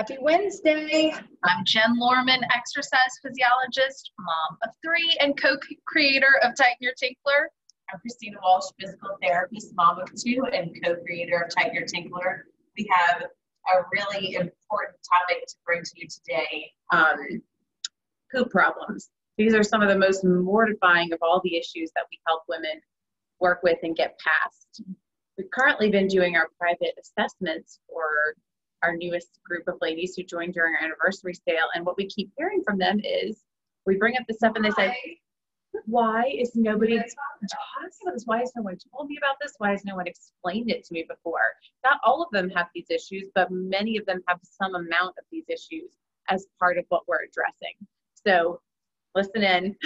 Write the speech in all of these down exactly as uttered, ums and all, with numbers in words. Happy Wednesday. I'm Jen Lorman, exercise physiologist, mom of three, and co-creator of Tighten Your Tinkler. I'm Christina Walsh, physical therapist, mom of two, and co-creator of Tighten Your Tinkler. We have a really important topic to bring to you today, um, poop problems. These are some of the most mortifying of all the issues that we help women work with and get past. We've currently been doing our private assessments for our newest group of ladies who joined during our anniversary sale. And what we keep hearing from them is, we bring up the stuff and they say, why is nobody talking about this? Why has no one told me about this? Why has no one explained it to me before? Not all of them have these issues, but many of them have some amount of these issues as part of what we're addressing. So listen in.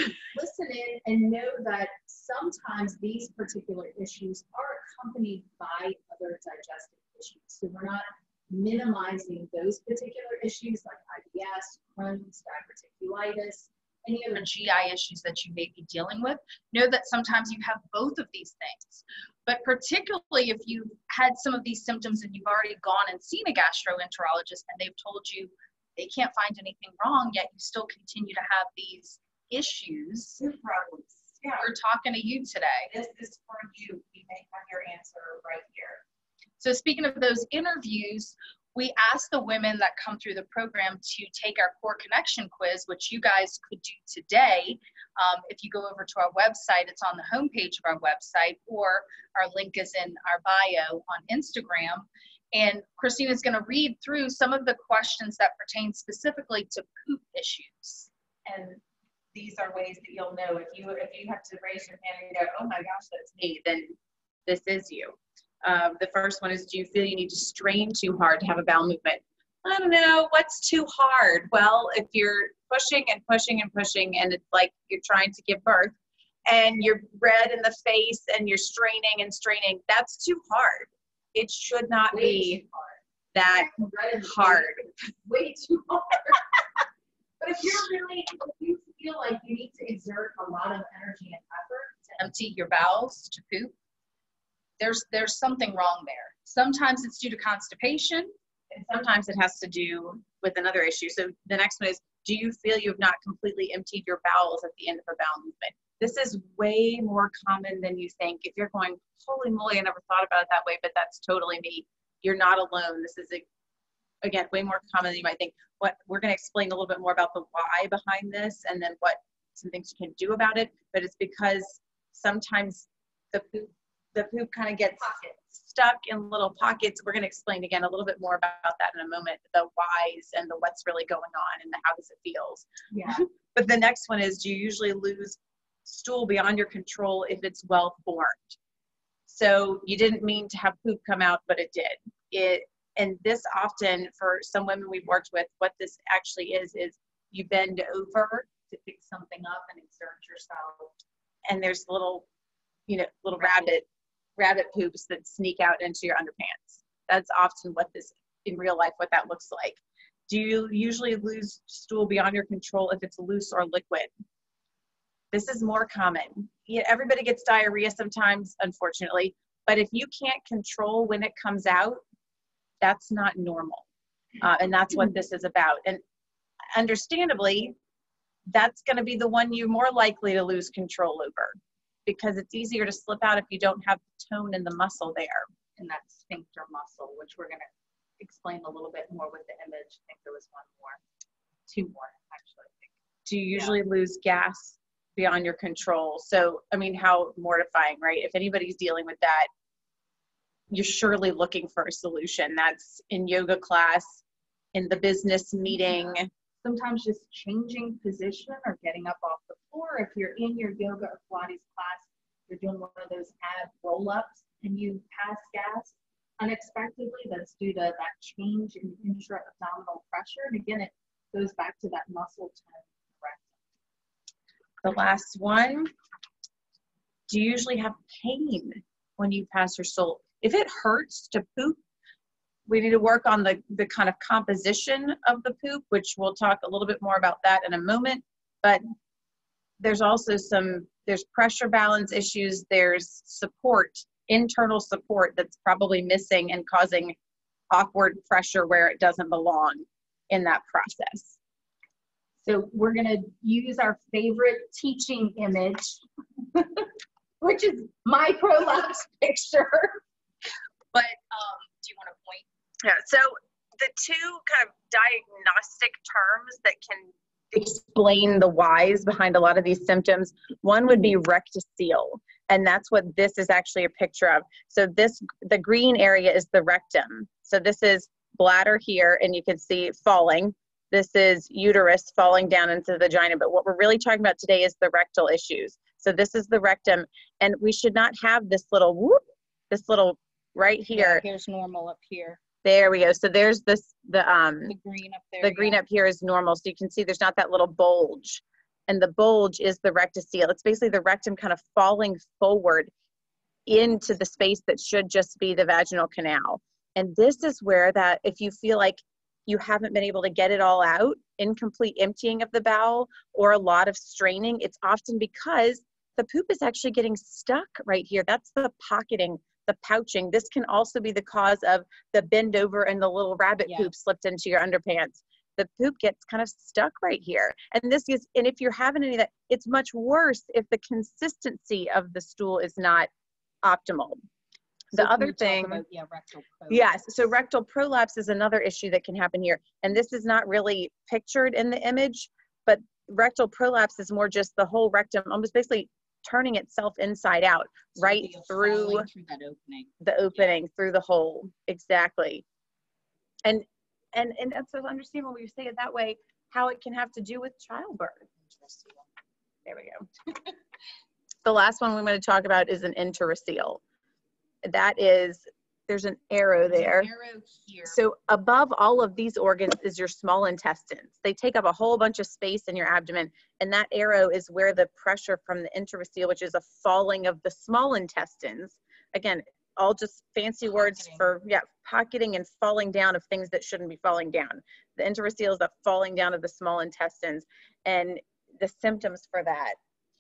Listen in and know that sometimes these particular issues are accompanied by other digestive issues. So we're not minimizing those particular issues like I B S, Crohn's, diverticulitis, any other G I issues that you may be dealing with. Know that sometimes you have both of these things, but particularly if you've had some of these symptoms and you've already gone and seen a gastroenterologist and they've told you they can't find anything wrong, yet you still continue to have these issues. Food problems. Yeah. We're talking to you today. This is for you. We may have your answer right here. So speaking of those interviews, we asked the women that come through the program to take our core connection quiz, which you guys could do today. Um, if you go over to our website, it's on the homepage of our website, or our link is in our bio on Instagram. And Christina's going to read through some of the questions that pertain specifically to poop issues. And these are ways that you'll know if you if you have to raise your hand and go, oh my gosh, that's me, then this is you. Uh, the first one is, do you feel you need to strain too hard to have a bowel movement? I don't know, what's too hard? Well, if you're pushing and pushing and pushing and it's like you're trying to give birth and you're red in the face and you're straining and straining, that's too hard. It should not be that hard. Way too hard. But if you're really, if you feel like you need to exert a lot of energy and effort to empty your bowels to poop, There's, there's something wrong there. Sometimes it's due to constipation, and sometimes it has to do with another issue. So the next one is, do you feel you have not completely emptied your bowels at the end of a bowel movement? This is way more common than you think. If you're going, holy moly, I never thought about it that way, but that's totally me. You're not alone. This is, a, again, way more common than you might think. What we're going to explain a little bit more about the why behind this, and then what some things you can do about it. But it's because sometimes the poop The poop kind of gets stuck in little pockets. We're going to explain again a little bit more about that in a moment, the whys and the what's really going on and the how does it feels. Yeah. But the next one is, do you usually lose stool beyond your control if it's well formed? So you didn't mean to have poop come out, but it did. It, and this often for some women we've worked with, what this actually is, is you bend over to pick something up and exert yourself. And there's little, you know, little rabbit. rabbit rabbit poops that sneak out into your underpants. That's often what this, in real life, what that looks like. Do you usually lose stool beyond your control if it's loose or liquid? This is more common. Yeah, everybody gets diarrhea sometimes, unfortunately, but if you can't control when it comes out, that's not normal. Uh, and that's what this is about. And understandably, that's gonna be the one you're more likely to lose control over, because it's easier to slip out if you don't have the tone and the muscle there. And that sphincter muscle, which we're gonna explain a little bit more with the image. I think there was one more, two more actually, I think. Do you usually yeah. lose gas beyond your control? So, I mean, how mortifying, right? If anybody's dealing with that, you're surely looking for a solution. That's in yoga class, in the business meeting. Yeah. Sometimes just changing position or getting up off the floor. If you're in your yoga or Pilates class, you're doing one of those ab roll-ups and you pass gas unexpectedly, that's due to that change in intra-abdominal pressure. And again, it goes back to that muscle tone. The last one, do you usually have pain when you pass your stool? If it hurts to poop, we need to work on the, the kind of composition of the poop, which we'll talk a little bit more about that in a moment. But there's also some, there's pressure balance issues, there's support, internal support that's probably missing and causing awkward pressure where it doesn't belong. in that process. So we're going to use our favorite teaching image, which is my prolapse picture. But um, do you want to point? Yeah. So the two kind of diagnostic terms that can explain the whys behind a lot of these symptoms, one would be rectocele. And that's what this is actually a picture of. So this, the green area is the rectum. So this is bladder here, and you can see falling. This is uterus falling down into the vagina. But what we're really talking about today is the rectal issues. So this is the rectum, and we should not have this little whoop, this little right here. Yeah, here's normal up here. There we go. So there's this, the um, the green up there. The yeah. green up here is normal. So you can see there's not that little bulge, and the bulge is the rectocele. It's basically the rectum kind of falling forward into the space that should just be the vaginal canal. And this is where that, if you feel like you haven't been able to get it all out, incomplete emptying of the bowel or a lot of straining, it's often because the poop is actually getting stuck right here. That's the pocketing, the pouching. This can also be the cause of the bend over and the little rabbit yeah. poop slipped into your underpants. The poop gets kind of stuck right here. And this is, and if you're having any of that, it's much worse if the consistency of the stool is not optimal. The so other thing, about, yeah, rectal yes, so rectal prolapse is another issue that can happen here. And this is not really pictured in the image, but rectal prolapse is more just the whole rectum, almost basically turning itself inside out, so right through, through that opening. the opening, yeah. through the hole, exactly. And and and that's so understandable when you say it that way, how it can have to do with childbirth. There we go. The last one we want to talk about is an enterocele. That is, there's an arrow there. An arrow here. So above all of these organs is your small intestines. They take up a whole bunch of space in your abdomen, and that arrow is where the pressure from the enterocele, which is a falling of the small intestines, again, all just fancy pocketing. words for yeah, pocketing and falling down of things that shouldn't be falling down. The enterocele is the falling down of the small intestines, and the symptoms for that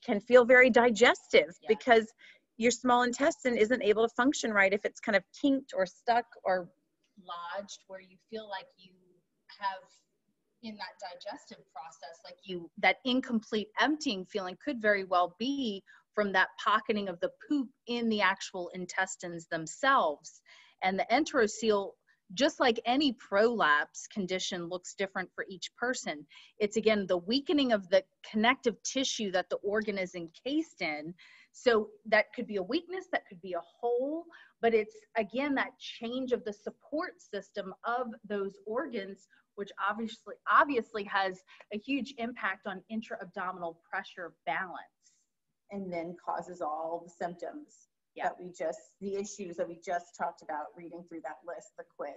can feel very digestive yeah. because your small intestine isn't able to function right if it's kind of kinked or stuck or lodged, where you feel like you have in that digestive process, like you, that incomplete emptying feeling could very well be from that pocketing of the poop in the actual intestines themselves. And the enterocele, just like any prolapse condition, looks different for each person. It's again, the weakening of the connective tissue that the organ is encased in. So that could be a weakness, that could be a hole, but it's again, that change of the support system of those organs, which obviously, obviously has a huge impact on intra-abdominal pressure balance. And then causes all the symptoms. Yeah, that we just, the issues that we just talked about reading through that list, the quiz.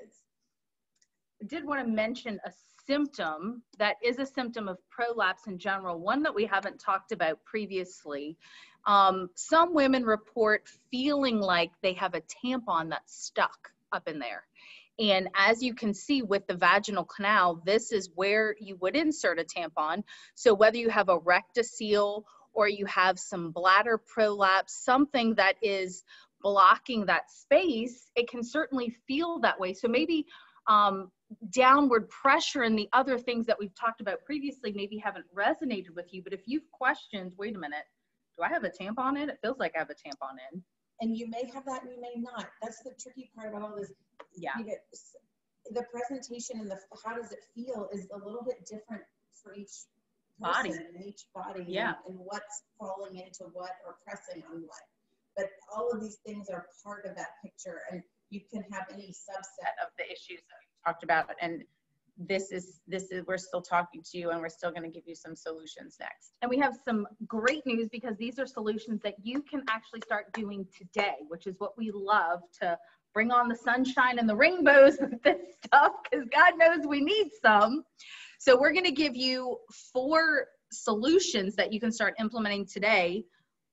I did want to mention a symptom that is a symptom of prolapse in general, one that we haven't talked about previously. Um, some women report feeling like they have a tampon that's stuck up in there. And as you can see with the vaginal canal, this is where you would insert a tampon. So whether you have a rectocele or you have some bladder prolapse, something that is blocking that space, it can certainly feel that way. So maybe um, downward pressure and the other things that we've talked about previously maybe haven't resonated with you, but if you've questioned, wait a minute, do I have a tampon in? It feels like I have a tampon in. And you may have that and you may not. That's the tricky part about all this. Yeah. You get, the presentation and the how does it feel is a little bit different for each body in each body yeah and, and what's falling into what or pressing on what, but all of these things are part of that picture, and you can have any subset of the issues that we talked about, and this is this is we're still talking to you, and we're still going to give you some solutions next. And we have some great news, because these are solutions that you can actually start doing today, which is what we love to bring on the sunshine and the rainbows with this stuff, because God knows we need some. So we're going to give you four solutions that you can start implementing today.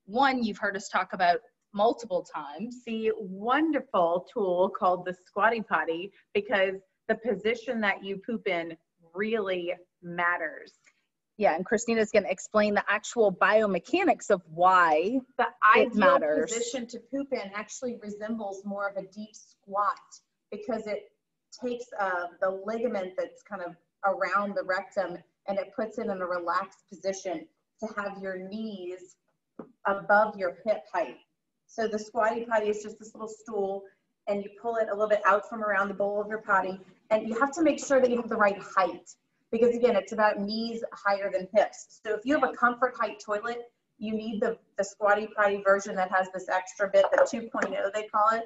One you've heard us talk about multiple times, the wonderful tool called the Squatty Potty, because the position that you poop in really matters. Yeah, and Christina's going to explain the actual biomechanics of why the ideal position to poop in actually resembles more of a deep squat, because it takes uh, the ligament that's kind of around the rectum, and it puts it in a relaxed position to have your knees above your hip height. So the Squatty Potty is just this little stool, and you pull it a little bit out from around the bowl of your potty, and you have to make sure that you have the right height, because again, it's about knees higher than hips. So if you have a comfort height toilet, you need the, the Squatty Potty version that has this extra bit, the two point oh they call it.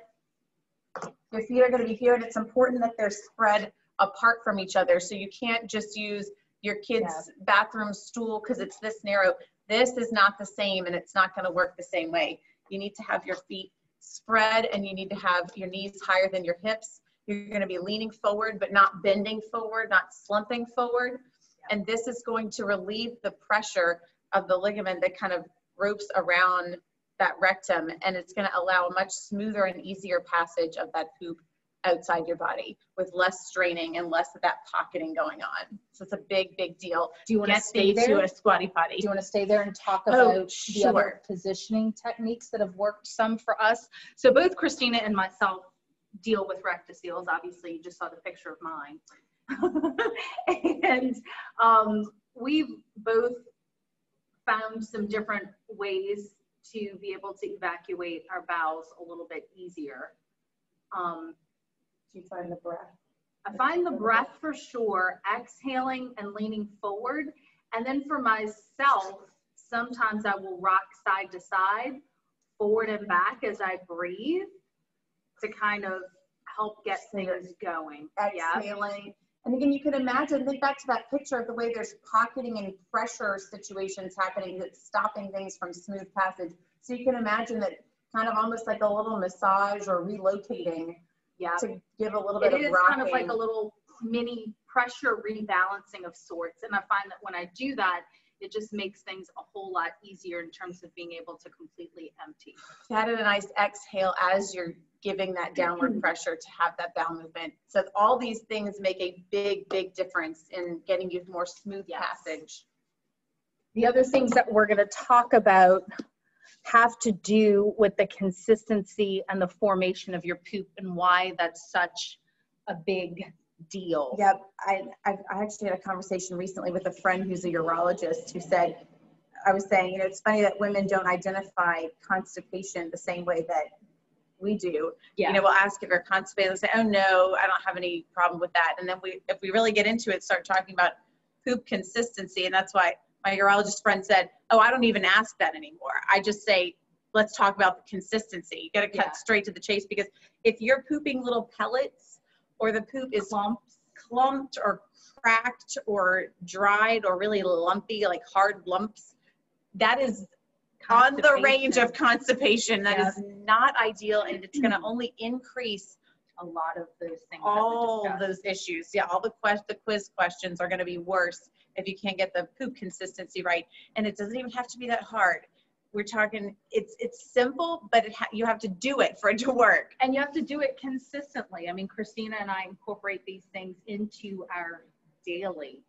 Your feet are going to be here, and it's important that they're spread apart from each other. So you can't just use your kid's yeah. bathroom stool because it's this narrow. This is not the same, and it's not going to work the same way. You need to have your feet spread, and you need to have your knees higher than your hips. You're going to be leaning forward, but not bending forward, not slumping forward. Yeah. And this is going to relieve the pressure of the ligament that kind of ropes around that rectum, and it's going to allow a much smoother and easier passage of that poop outside your body with less straining and less of that pocketing going on. So it's a big, big deal. Do you want to stay there? To a Squatty Potty. Do you want to stay there and talk about oh, sure. the other positioning techniques that have worked some for us? So both Christina and myself deal with rectoceles. Obviously, you just saw the picture of mine. and um, we've both found some different ways to be able to evacuate our bowels a little bit easier. Um, Do you find the breath? I find the breath for sure, exhaling and leaning forward. And then for myself, sometimes I will rock side to side, forward and back as I breathe to kind of help get things going. Exhaling. Yeah. And again, you can imagine, think back to that picture of the way there's pocketing and pressure situations happening that's stopping things from smooth passage. So you can imagine that kind of almost like a little massage or relocating yeah. to give a little bit of rocking. It is kind of like a little mini pressure rebalancing of sorts. And I find that when I do that, it just makes things a whole lot easier in terms of being able to completely empty. You had a nice exhale as you're giving that downward pressure to have that bowel movement. So all these things make a big, big difference in getting you more smooth yes. passage. The other things that we're going to talk about have to do with the consistency and the formation of your poop and why that's such a big deal. Yep. I, I actually had a conversation recently with a friend who's a urologist who said, I was saying, you know, it's funny that women don't identify constipation the same way that we do. Yeah. You know, we'll ask if we're constipated and say, oh no, I don't have any problem with that. And then we, if we really get into it, start talking about poop consistency. And that's why my urologist friend said, oh, I don't even ask that anymore. I just say, let's talk about the consistency. You got to cut yeah. straight to the chase, because if you're pooping little pellets or the poop is clumped, clumped or cracked or dried or really lumpy, like hard lumps, that is on the range of constipation. That yes. is not ideal, and it's going to only increase a lot of those things. All that we those issues. Yeah, all the, quest the quiz questions are going to be worse if you can't get the poop consistency right. And it doesn't even have to be that hard. We're talking, it's it's simple, but it ha you have to do it for it to work. And you have to do it consistently. I mean, Christina and I incorporate these things into our daily.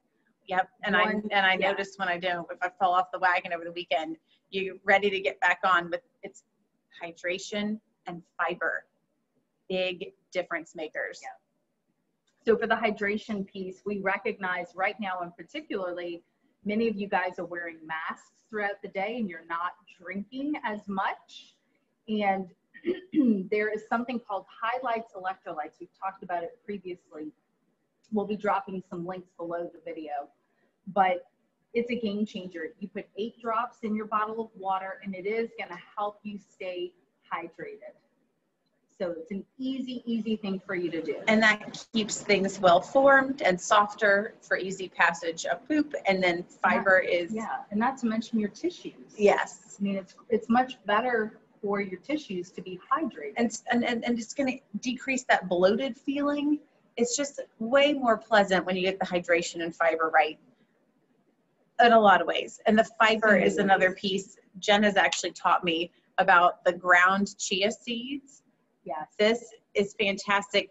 Yep, and One, I and I yeah. noticed when I do, if I fell off the wagon over the weekend, you're ready to get back on, but it's hydration and fiber, big difference makers. Yeah. So for the hydration piece, we recognize right now, and particularly, many of you guys are wearing masks throughout the day and you're not drinking as much. And there is something called Highlights Electrolytes. We've talked about it previously. We'll be dropping some links below the video, but it's a game changer. You put eight drops in your bottle of water, and it is going to help you stay hydrated. So it's an easy, easy thing for you to do. And that keeps things well-formed and softer for easy passage of poop. And then fiber yeah. is... Yeah, and not to mention your tissues. Yes. I mean, it's, it's much better for your tissues to be hydrated. And, and, and, and it's going to decrease that bloated feeling. It's just way more pleasant when you get the hydration and fiber right. In a lot of ways. And the fiber is another piece. Jen has actually taught me about the ground chia seeds. Yes. This is fantastic.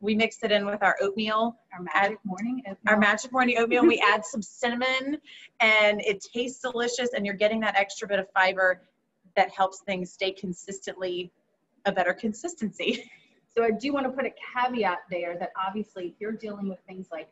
We mix it in with our oatmeal. Our magic add, morning oatmeal. Our magic morning oatmeal. We add some cinnamon, and it tastes delicious, and you're getting that extra bit of fiber that helps things stay consistently a better consistency. So I do want to put a caveat there that obviously if you're dealing with things like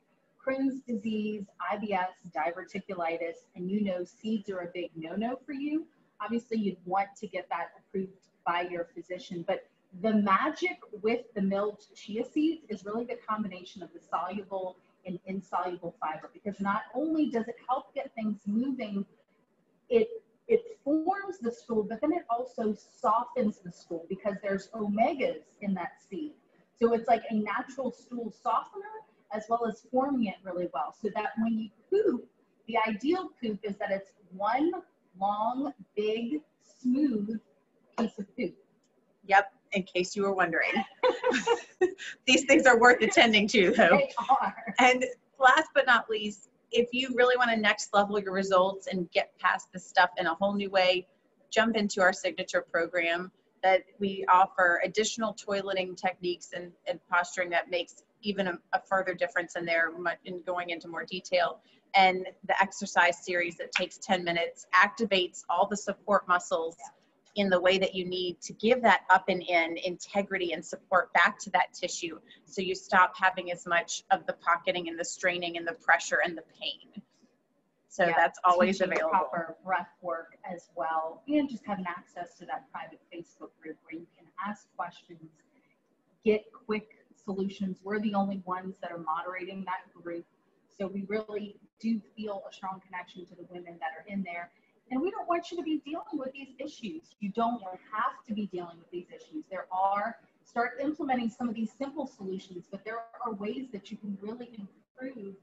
Crohn's disease, I B S, diverticulitis, and you know seeds are a big no-no for you, obviously you'd want to get that approved by your physician. But the magic with the milled chia seeds is really the combination of the soluble and insoluble fiber, because not only does it help get things moving, it it forms the stool, but then it also softens the stool because there's omegas in that seed. So it's like a natural stool softener as well as forming it really well. So that when you poop, the ideal poop is that it's one long, big, smooth piece of poop. Yep, in case you were wondering. These things are worth attending to, though. They are. And last but not least, if you really want to next level your results and get past this stuff in a whole new way, jump into our signature program that we offer additional toileting techniques and, and posturing that makes even a, a further difference in there, in going into more detail. And the exercise series that takes ten minutes activates all the support muscles yeah. in the way that you need to give that up and in integrity and support back to that tissue, so you stop having as much of the pocketing and the straining and the pressure and the pain. So yeah, that's always available. Proper breath work as well, and just having access to that private Facebook group where you can ask questions, get quick solutions. We're the only ones that are moderating that group. So we really do feel a strong connection to the women that are in there. And we don't want you to be dealing with these issues. You don't have to be dealing with these issues. There are, start implementing some of these simple solutions, but there are ways that you can really improve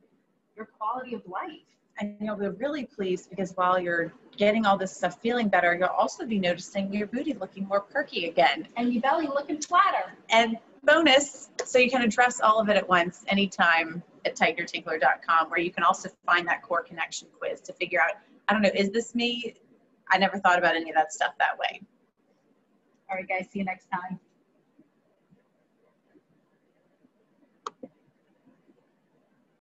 your quality of life. And you'll be really pleased, because while you're getting all this stuff feeling better, you'll also be noticing your booty looking more perky again. And your belly looking flatter. And bonus, so you can address all of it at once, anytime, at Tighten Your Tinkler dot com, where you can also find that core connection quiz to figure out, I don't know, is this me? I never thought about any of that stuff that way. All right, guys, see you next time.